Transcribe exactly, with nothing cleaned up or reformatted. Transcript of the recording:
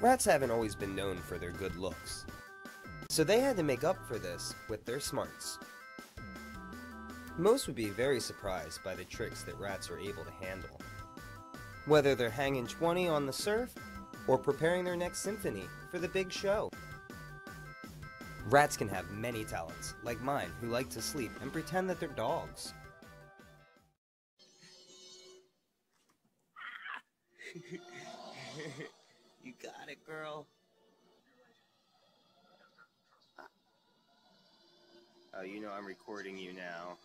Rats haven't always been known for their good looks, so they had to make up for this with their smarts. Most would be very surprised by the tricks that rats are able to handle, whether they're hanging twenty on the surf or preparing their next symphony for the big show. Rats can have many talents, like mine, who like to sleep and pretend that they're dogs. You got it, girl. Oh, you know I'm recording you now.